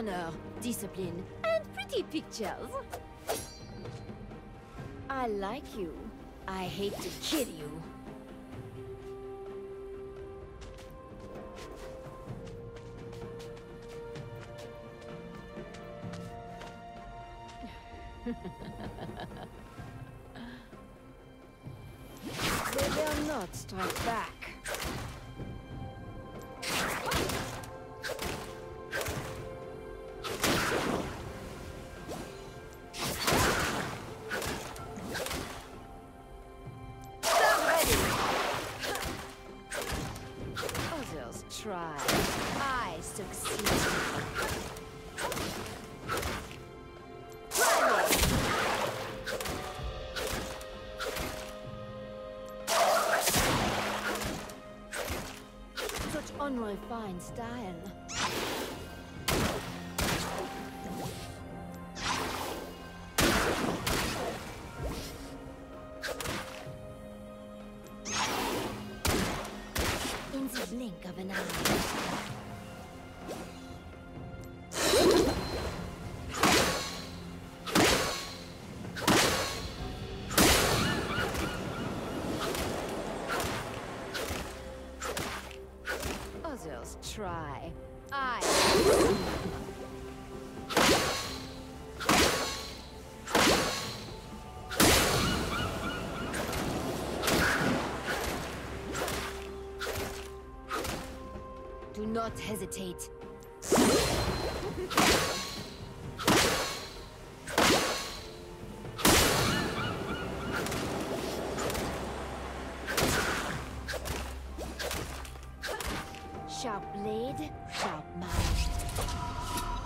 honor, discipline, and pretty pictures. I like you. I hate to kill you. They will not strike back. Fine style. In the blink of an eye. Try. I do not hesitate. Sharp blade, sharp mind.